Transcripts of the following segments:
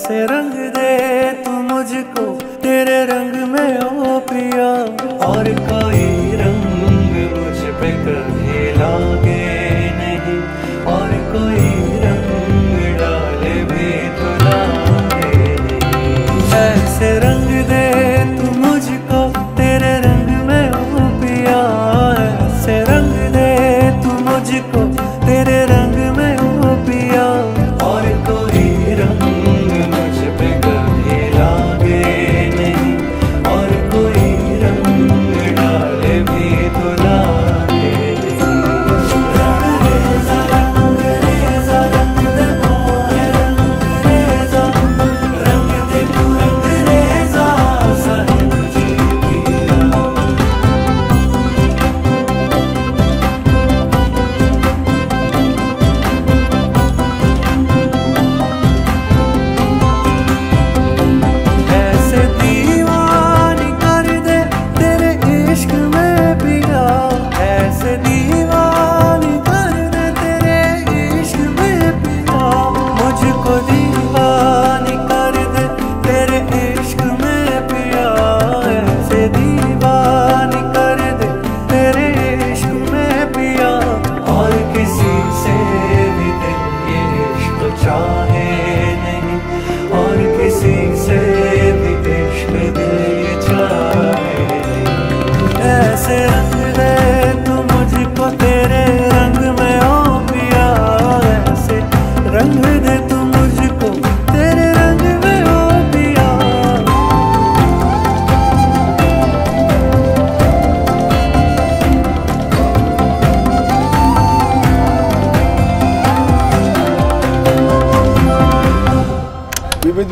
कैसे रंग दे तू मुझको तेरे रंग में ओ पिया। और कोई रंग मुझ पे कभी लागे नहीं, और कोई रंग डाले भी तो लागे नहीं। ऐसे रंग दे तू मुझको तेरे रंग में ओ पिया, ऐसे रंग दे तू मुझको तेरे रंग में ओ पिया। और कोई रंग मुझ पे कभी लागे नहीं, और कोई रंग डाले भी तो लागे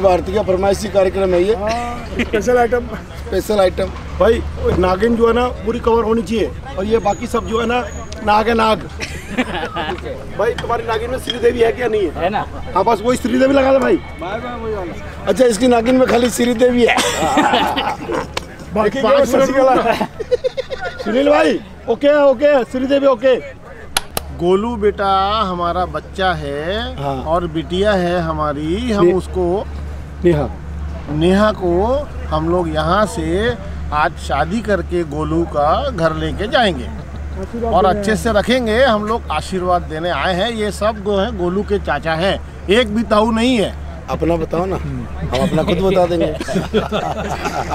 भारती का फरमाइशी कार्यक्रम है ये। स्पेशल आइटम, स्पेशल आइटम भाई नागिन जो है ना पूरी कवर होनी चाहिए, और ये बाकी सब जो है ना नाग है नाग। भाई तुम्हारी नागिन में श्रीदेवी है क्या? नहीं है, है ना। हाँ बस वही श्रीदेवी लगा दो भाई। अच्छा इसकी नागिन में खाली श्रीदेवी है। सुनील भाई okay okay Sridevi okay. Golu बेटा हमारा बच्चा है। हाँ। और बिटिया है हमारी, हम उसको नेहा, नेहा को हम लोग यहाँ से आज शादी करके गोलू का घर लेके जाएंगे और अच्छे से रखेंगे। हम लोग आशीर्वाद देने आए हैं। ये सब जो है गोलू के चाचा हैं, एक भी ताऊ नहीं है। अपना बताओ ना। हम अपना खुद बता देंगे।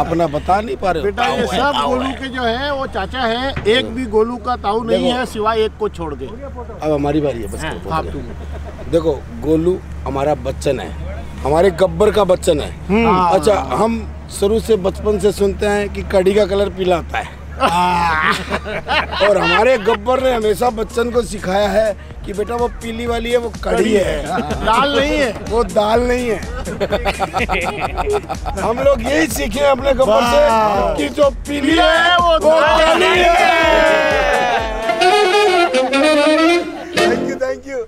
अपना बता नहीं पा रहे बेटा। ये सब गोलू के जो है वो चाचा है, एक भी गोलू का ताऊ नहीं है सिवाय एक को छोड़ के। अब हमारी बारी है बस। हाँ, देखो गोलू हमारा बच्चन है, हमारे गब्बर का बच्चन है। अच्छा हम शुरू से बचपन से सुनते हैं कि कड़ी का कलर पीला आता है। और हमारे गब्बर ने हमेशा बच्चन को सिखाया है कि बेटा वो पीली वाली है वो कड़ी है, दाल नहीं है वो दाल नहीं है। हम लोग यही सीखे अपने गब्बर से कि जो पीली है वो दाल है। Thank you, thank you.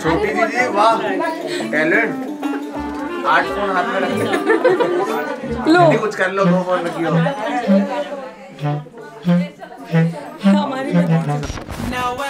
छोटी दीदी वाह टैलेंट, 8 फोन हाथ में रख लो, कुछ कर लो, 2 फोन रखियो। हमारी